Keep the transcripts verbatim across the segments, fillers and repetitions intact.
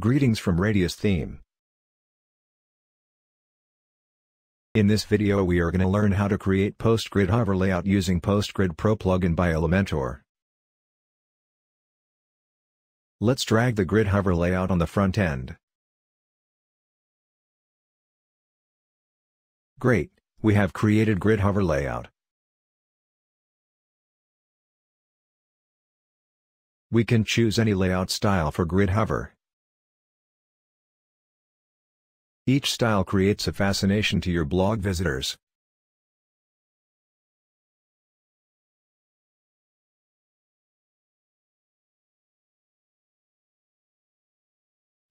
Greetings from Radius Theme. In this video we are going to learn how to create PostGrid hover layout using Postgrid Pro plugin by Elementor. Let's drag the grid hover layout on the front end. Great, we have created grid hover layout. We can choose any layout style for grid hover. Each style creates a fascination to your blog visitors.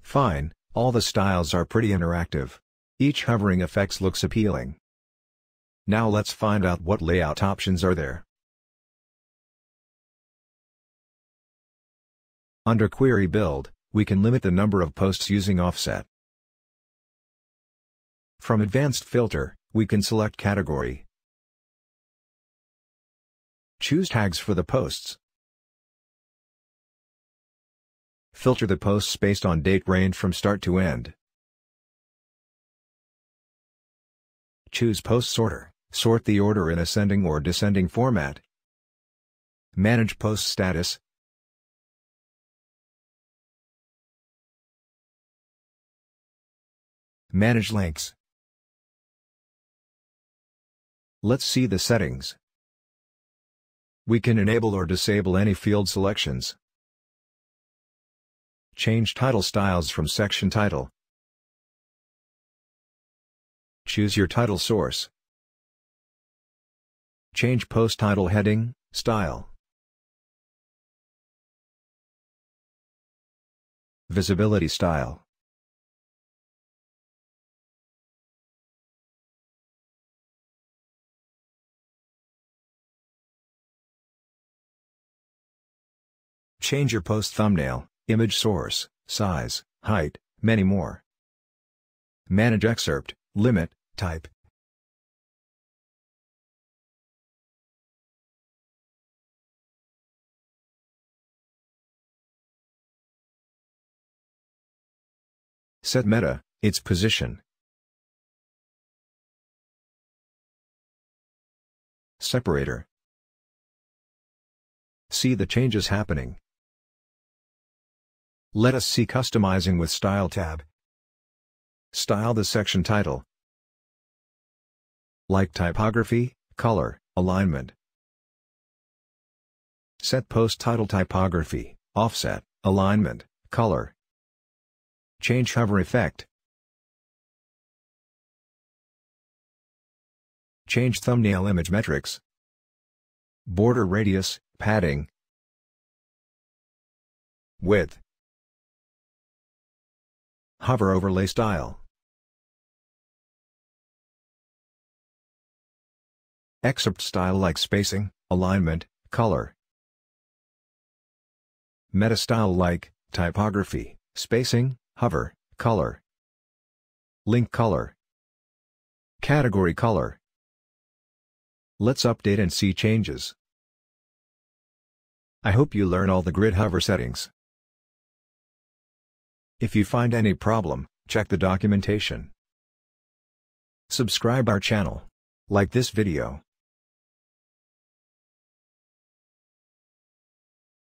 Fine, all the styles are pretty interactive. Each hovering effects looks appealing. Now let's find out what layout options are there. Under Query Build, we can limit the number of posts using offset. From Advanced Filter, we can select Category. Choose Tags for the posts. Filter the posts based on date range from start to end. Choose Post Sorter. Sort the order in ascending or descending format. Manage Post Status. Manage Links. Let's see the settings. We can enable or disable any field selections. Change title styles from section title. Choose your title source. Change post title heading, style. Visibility style. Change your post thumbnail, image source, size, height, many more. Manage excerpt, limit, type. Set meta, its position. Separator. See the changes happening. Let us see customizing with Style tab. Style the section title. Like typography, color, alignment. Set post title typography, offset, alignment, color. Change hover effect. Change thumbnail image metrics. Border radius, padding. Width. Hover overlay style. Excerpt style like spacing, alignment, color. Meta style like typography, spacing, hover, color. Link color. Category color. Let's update and see changes. I hope you learn all the grid hover settings. If you find any problem, check the documentation. Subscribe our channel. Like this video.